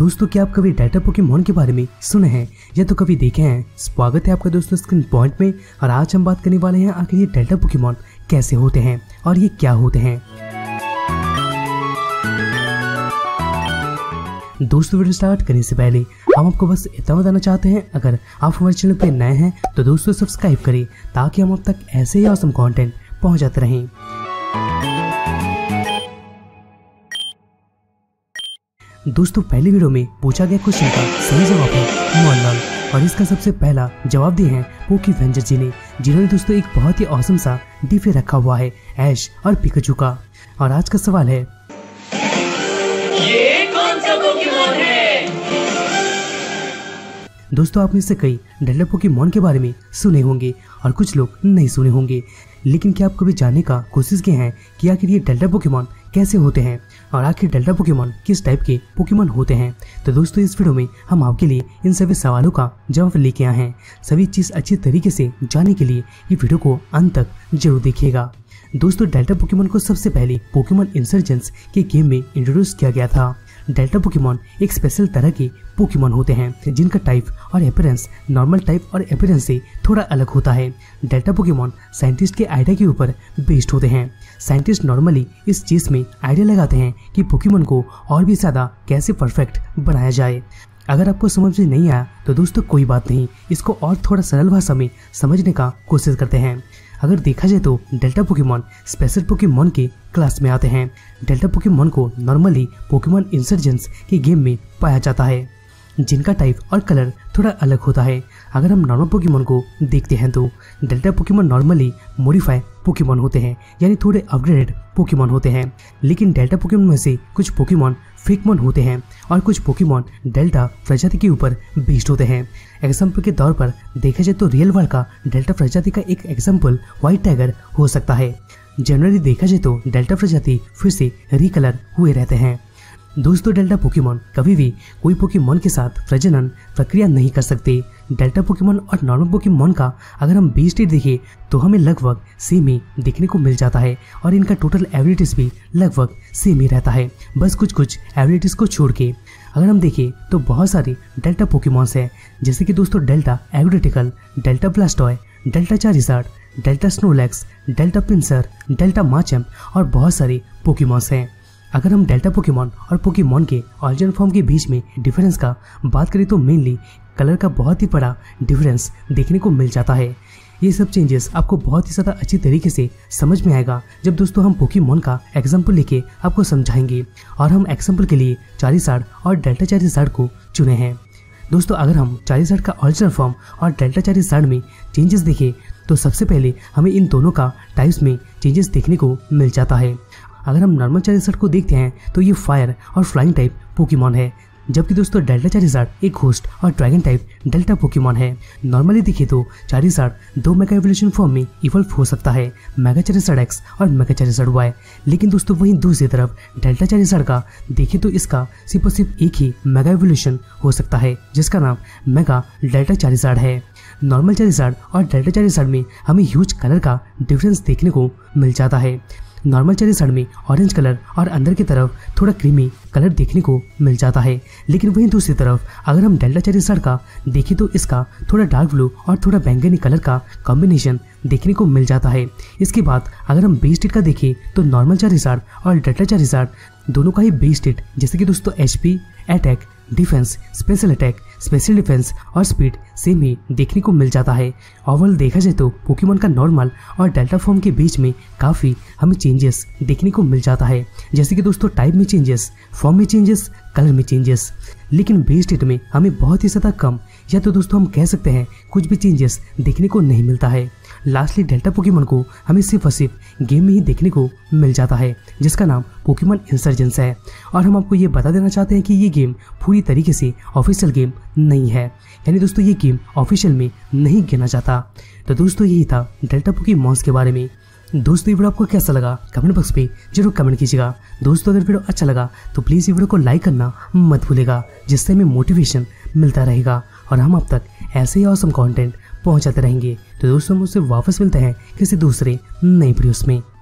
दोस्तों क्या आप कभी डेल्टा पोकेमॉन के बारे में सुने हैं या तो कभी देखे हैं। स्वागत है आपका दोस्तों स्क्रीन पॉइंट में, और आज हम बात करने वाले हैं आखिर ये डेल्टा पोकेमॉन कैसे होते हैं और ये क्या होते हैं। दोस्तों वीडियो स्टार्ट करने से पहले हम आपको बस इतना बताना चाहते हैं, अगर आप हमारे चैनल पर नए हैं तो दोस्तों सब्सक्राइब करें ताकि हम आप तक ऐसे ही ऑसम कंटेंट पहुंचाते रहें। दोस्तों पहले वीडियो में पूछा गया क्वेश्चन का सही जवाब है मॉनलाल, और इसका सबसे पहला जवाब दिया है पोकी वेंजर जी ने, जिन्होंने दोस्तों एक बहुत ही औसम सा डीपी रखा हुआ है ऐश और पिकाचू का। और आज का सवाल है ये कौन सा पोकेमॉन है। दोस्तों आप में से कई डेल्टा पोकेमॉन के बारे में सुने होंगे और कुछ लोग नहीं सुने होंगे, लेकिन क्या आप कभी जानने का कोशिश किए हैं कि आखिर ये डेल्टा पोकेमॉन कैसे होते हैं और आखिर डेल्टा पोकेमॉन किस टाइप के पोकेमॉन होते हैं। तो दोस्तों इस वीडियो में हम आपके लिए इन सभी सवालों का जवाब लेके आए हैं। सभी चीज़ अच्छे तरीके से जानने के लिए ये वीडियो को अंत तक जरूर देखिएगा। दोस्तों डेल्टा पोकेमॉन को सबसे पहले पोकेमॉन इंसर्जेंस के गेम में इंट्रोड्यूस किया गया था। डेल्टा पोकेमॉन एक स्पेशल तरह के पोकेमॉन होते हैं जिनका टाइप और अपीयरेंस नॉर्मल टाइप और अपीयरेंस से थोड़ा अलग होता है। डेल्टा पोकेमॉन साइंटिस्ट के आइडिया के ऊपर बेस्ड होते हैं। साइंटिस्ट नॉर्मली इस चीज में आइडिया लगाते हैं कि पोकेमॉन को और भी ज्यादा कैसे परफेक्ट बनाया जाए। अगर आपको समझ में नहीं आया तो दोस्तों कोई बात नहीं, इसको और थोड़ा सरल भाषा में समझने का कोशिश करते हैं। अगर देखा जाए तो डेल्टा पोकेमॉन स्पेशल पोकेमॉन के क्लास में आते हैं। डेल्टा पोकेमॉन को नॉर्मली पोकेमॉन इंसर्जेंस के गेम में पाया जाता है, जिनका टाइप और कलर थोड़ा अलग होता है। अगर हम नॉर्मल पोकेमॉन को देखते हैं तो delta Pokemon normally modify Pokemon होते हैं, यानी थोड़े अपग्रेडेड पोकेमॉन होते हैं। लेकिन डेल्टा पोकेमॉन में से कुछ पोकेमॉन फेकमॉन होते हैं और कुछ पोकेमॉन डेल्टा प्रजाति के ऊपर बेस्ड होते हैं। एग्जाम्पल के तौर पर देखा जाए तो रियल वर्ल्ड का डेल्टा प्रजाति का एक एग्जाम्पल व्हाइट टाइगर हो सकता है। जनरली देखा जाए तो डेल्टा प्रजाति फिर से रिकलर हुए रहते हैं। दोस्तों डेल्टा पोकेमॉन कभी भी कोई पोकेमॉन के साथ प्रजनन प्रक्रिया नहीं कर सकते। डेल्टा पोकेमॉन और नॉर्मल पोकेमॉन का अगर हम बेस डेट देखें तो हमें लगभग सेम ही देखने को मिल जाता है, और इनका टोटल एबिलिटीज भी लगभग सेम ही रहता है, बस कुछ कुछ एबिलिटीज को छोड़ के। अगर हम देखें तो बहुत सारे डेल्टा पोकेमॉन्स हैं, जैसे कि दोस्तों डेल्टा एग्रेटिकल, delta Blastoise, delta Charizard, delta Snorlax, delta Pinsir, delta Machamp और बहुत सारे पोकेमॉन्स हैं। अगर हम डेल्टा पोकेमॉन और पोकेमॉन के ऑरिजिन फॉर्म के बीच में डिफरेंस का बात करें तो मेनली कलर का बहुत ही बड़ा डिफरेंस देखने को मिल जाता है। ये सब चेंजेस आपको बहुत ही ज़्यादा अच्छी तरीके से समझ में आएगा जब दोस्तों हम पोकेमॉन का एग्जाम्पल लेके आपको समझाएंगे, और हम एग्जाम्पल के लिए चारिजार्ड और डेल्टा चारिजार्ड को चुने हैं। दोस्तों अगर हम चारिजार्ड का ऑरिजिनल फॉर्म और डेल्टा चारिजार्ड में चेंजेस देखें तो सबसे पहले हमें इन दोनों का टाइप्स में चेंजेस देखने को मिल जाता है। अगर हम नॉर्मल चारिजार्ड को देखते हैं तो ये फायर और फ्लाइंग टाइप पोकेमॉन है, जबकि दोस्तों डेल्टा चारिजार्ड एक घोस्ट और ड्रैगन टाइप डेल्टा पोकेमॉन है। नॉर्मली देखें तो चारिजार्ड दो मेगा एवोल्यूशन फॉर्म में इवॉल्व हो सकता है, मेगा चारिजार्ड एक्स और मेगा चारिजार्ड वाई। लेकिन दोस्तों वहीं दूसरी तरफ डेल्टा चारिजार्ड का देखें तो इसका सिर्फ और सिर्फ एक ही मेगा एवोल्यूशन हो सकता है, जिसका नाम मेगा डेल्टा चारिजार्ड है। नॉर्मल चारिजार्ड और डेल्टा चारिजार्ड में हमें ह्यूज कलर का डिफरेंस देखने को मिल जाता है। नॉर्मल चारिजार्ड में ऑरेंज कलर और अंदर की तरफ थोड़ा क्रीमी कलर देखने को मिल जाता है, लेकिन वहीं दूसरी तरफ अगर हम डेल्टा चारिजार्ड का देखें तो इसका थोड़ा डार्क ब्लू और थोड़ा बैंगनी कलर का कॉम्बिनेशन देखने को मिल जाता है। इसके बाद अगर हम बेस स्टेट का देखें तो नॉर्मल चारिजार्ड और डेल्टा चारिजार्ड दोनों का ही बेस स्टेट, जैसे कि दोस्तों HP, attack, defence, special attack, special defence और स्पीड सेम ही देखने को मिल जाता है। ओवरऑल देखा जाए तो पोकेमॉन का नॉर्मल और डेल्टा फॉर्म के बीच में काफ़ी हमें चेंजेस देखने को मिल जाता है, जैसे कि दोस्तों टाइप में चेंजेस, फॉर्म में चेंजेस, कलर में चेंजेस। लेकिन बेस स्टेट में हमें बहुत ही ज़्यादा कम, या तो दोस्तों हम कह सकते हैं कुछ भी चेंजेस देखने को नहीं मिलता है। लास्टली डेल्टा पोकेमॉन को हमें सिर्फ और सिर्फ गेम में ही देखने को मिल जाता है, जिसका नाम पोकेमॉन इंसर्जेंस है। और हम आपको ये बता देना चाहते हैं कि ये गेम पूरी तरीके से ऑफिशियल गेम नहीं है, यानी दोस्तों ये गेम ऑफिशियल में नहीं गिना जाता। तो दोस्तों यही था डेल्टा पोकेमॉन्स के बारे में। दोस्तों ये वीडियो आपको कैसा लगा कमेंट बॉक्स पे जरूर कमेंट कीजिएगा। दोस्तों अगर वीडियो अच्छा लगा तो प्लीज़ ये वीडियो को लाइक करना मत भूलेगा, जिससे हमें मोटिवेशन मिलता रहेगा और हम आप तक ऐसे ही ऑसम कॉन्टेंट पहुंचाते रहेंगे। तो दोस्तों मुझसे वापस मिलते हैं किसी दूसरे नए वीडियोस में।